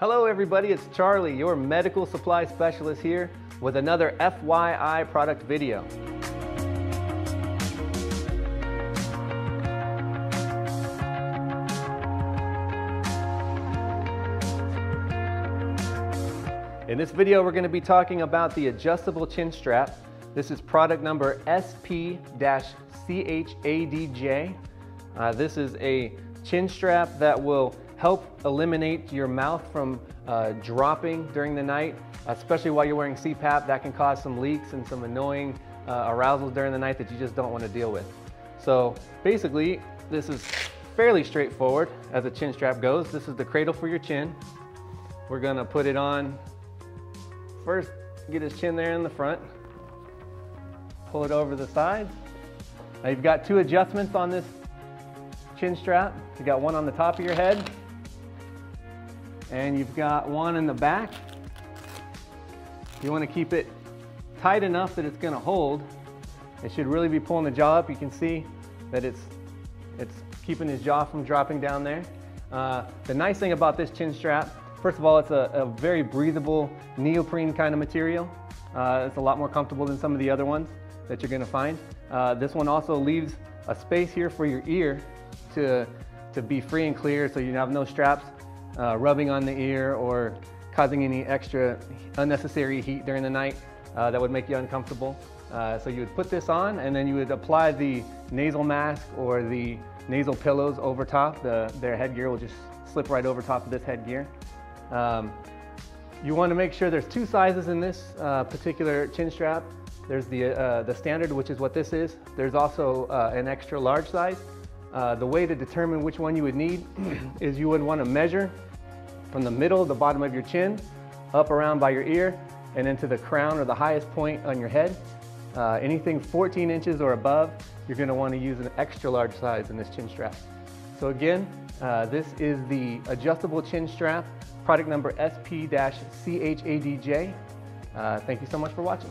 Hello everybody, it's Charlie, your medical supply specialist here with another FYI product video. In this video, we're going to be talking about the adjustable chin strap. This is product number SP-CHADJ. This is a chin strap that will help eliminate your mouth from dropping during the night, especially while you're wearing CPAP. That can cause some leaks and some annoying arousals during the night that you just don't want to deal with. So basically, this is fairly straightforward as a chin strap goes. This is the cradle for your chin. We're gonna put it on. First, get his chin there in the front. Pull it over the sides. Now you've got two adjustments on this chin strap. You got one on the top of your head, and you've got one in the back. You want to keep it tight enough that it's going to hold. It should really be pulling the jaw up. You can see that it's keeping his jaw from dropping down there. The nice thing about this chin strap, first of all, it's a very breathable neoprene kind of material. It's a lot more comfortable than some of the other ones that you're going to find. This one also leaves a space here for your ear to be free and clear, so you have no straps rubbing on the ear or causing any extra unnecessary heat during the night that would make you uncomfortable. So you would put this on, and then you would apply the nasal mask or the nasal pillows over top. Their headgear will just slip right over top of this headgear. You want to make sure there's two sizes in this particular chin strap. There's the standard, which is what this is. There's also an extra large size. The way to determine which one you would need is you would want to measure from the middle, the bottom of your chin, up around by your ear, and into the crown or the highest point on your head. Anything 14 inches or above, you're going to want to use an extra large size in this chin strap. So again, this is the adjustable chin strap, product number SP-CHADJ. Thank you so much for watching.